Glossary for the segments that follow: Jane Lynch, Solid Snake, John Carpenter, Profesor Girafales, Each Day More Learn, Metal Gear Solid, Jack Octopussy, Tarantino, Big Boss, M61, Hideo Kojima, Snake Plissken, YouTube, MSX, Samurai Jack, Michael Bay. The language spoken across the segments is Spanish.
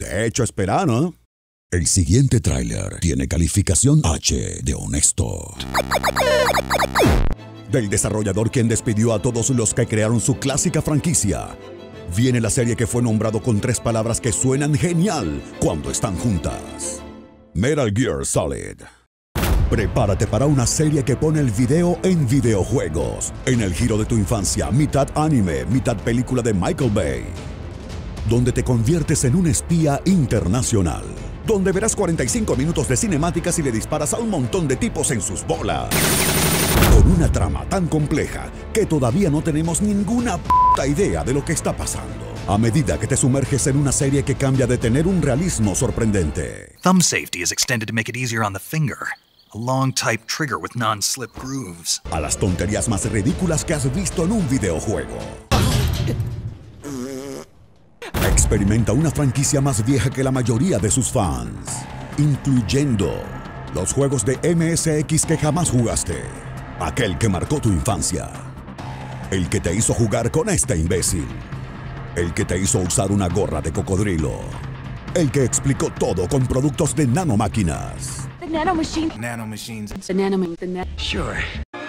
De hecho, espera, ¿no? El siguiente tráiler tiene calificación H de honesto. Del desarrollador quien despidió a todos los que crearon su clásica franquicia, viene la serie que fue nombrado con tres palabras que suenan genial cuando están juntas. Metal Gear Solid. Prepárate para una serie que pone el video en videojuegos, en el giro de tu infancia, mitad anime, mitad película de Michael Bay, donde te conviertes en un espía internacional, donde verás 45 minutos de cinemáticas y le disparas a un montón de tipos en sus bolas. Con una trama tan compleja que todavía no tenemos ninguna puta idea de lo que está pasando. A medida que te sumerges en una serie que cambia de tener un realismo sorprendente. Thumb safety is extended to make it easier on the finger. A long type trigger with non-slip grooves. A las tonterías más ridículas que has visto en un videojuego. Experimenta una franquicia más vieja que la mayoría de sus fans, incluyendo los juegos de MSX que jamás jugaste. Aquel que marcó tu infancia, el que te hizo jugar con este imbécil, el que te hizo usar una gorra de cocodrilo, el que explicó todo con productos de nanomáquinas. The nanomachine. Nanomachines. The nanomachine. The na sure.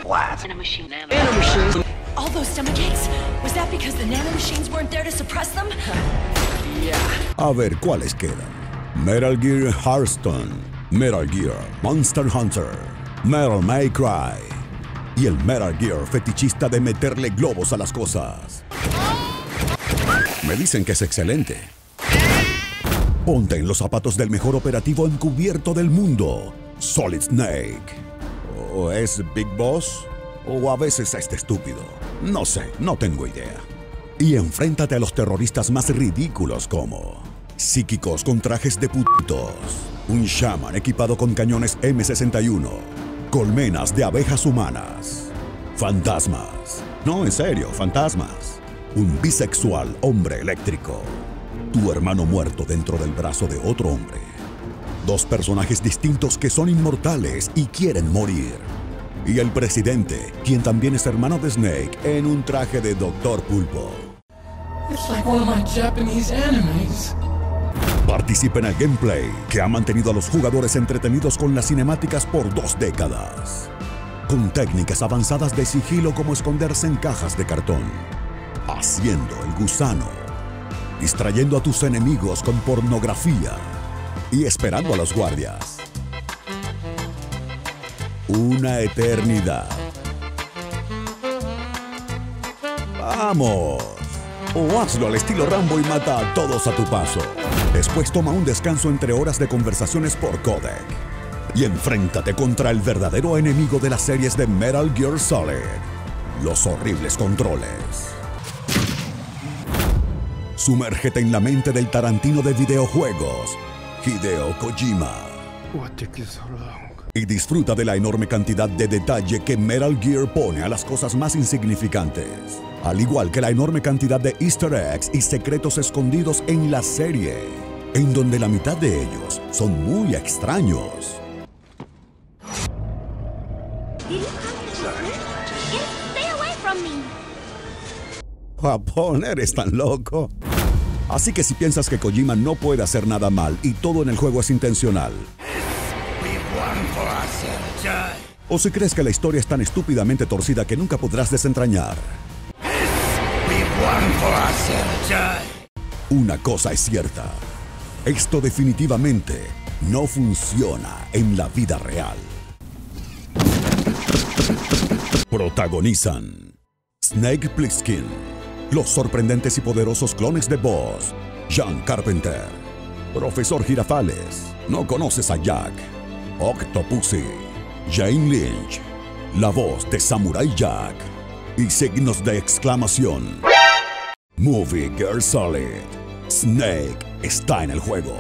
What? Nanomachine. Nanomachines. All those stomachaches? Was that because the nanomachines weren't there to suppress them? Yeah. A ver cuáles quedan. Metal Gear Hearthstone, Metal Gear Monster Hunter, Metal May Cry. Y el Metal Gear fetichista de meterle globos a las cosas. Me dicen que es excelente. Ponte en los zapatos del mejor operativo encubierto del mundo, Solid Snake. ¿O es Big Boss? ¿O a veces a este estúpido? No sé, no tengo idea. Y enfréntate a los terroristas más ridículos como... psíquicos con trajes de putos, un shaman equipado con cañones M61, colmenas de abejas humanas, fantasmas, no en serio, fantasmas, un bisexual hombre eléctrico, tu hermano muerto dentro del brazo de otro hombre, dos personajes distintos que son inmortales y quieren morir, y el presidente, quien también es hermano de Snake, en un traje de Doctor Pulpo. It's like one of my Japanese animes. Participa en el gameplay, que ha mantenido a los jugadores entretenidos con las cinemáticas por 2 décadas. Con técnicas avanzadas de sigilo como esconderse en cajas de cartón, haciendo el gusano, distrayendo a tus enemigos con pornografía y esperando a los guardias. Una eternidad. ¡Vamos! O hazlo al estilo Rambo y mata a todos a tu paso. Después toma un descanso entre horas de conversaciones por codec. Y enfréntate contra el verdadero enemigo de las series de Metal Gear Solid. Los horribles controles. Sumérgete en la mente del Tarantino de videojuegos, Hideo Kojima. Y disfruta de la enorme cantidad de detalle que Metal Gear pone a las cosas más insignificantes, al igual que la enorme cantidad de easter eggs y secretos escondidos en la serie, en donde la mitad de ellos son muy extraños. Japón, eres tan loco. Así que si piensas que Kojima no puede hacer nada mal y todo en el juego es intencional, o si crees que la historia es tan estúpidamente torcida que nunca podrás desentrañar, una cosa es cierta, esto definitivamente no funciona en la vida real. Protagonizan Snake Plissken, los sorprendentes y poderosos clones de Boss, John Carpenter, Profesor Girafales, no conoces a Jack, Octopussy, Jane Lynch, la voz de Samurai Jack y signos de exclamación. Movie Gear Solid. Snake está en el juego.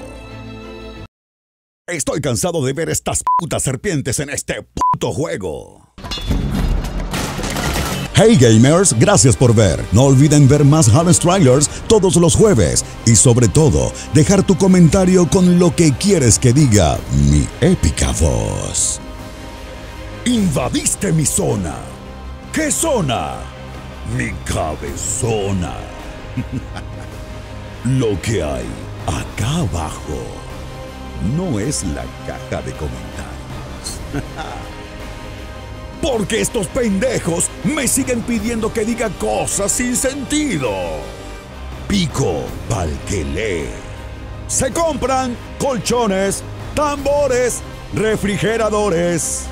Estoy cansado de ver estas putas serpientes en este puto juego. Hey gamers, gracias por ver. No olviden ver más Harvest Trailers todos los jueves. Y sobre todo, dejar tu comentario con lo que quieres que diga mi épica voz. Invadiste mi zona. ¿Qué zona? Mi cabezona. Lo que hay Acá abajo no es la caja de comentarios. Porque estos pendejos me siguen pidiendo que diga cosas sin sentido. Pico pa'l que lee. Se compran colchones, tambores, refrigeradores.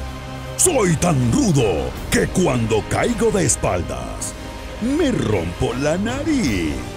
Soy tan rudo que cuando caigo de espaldas, me rompo la nariz.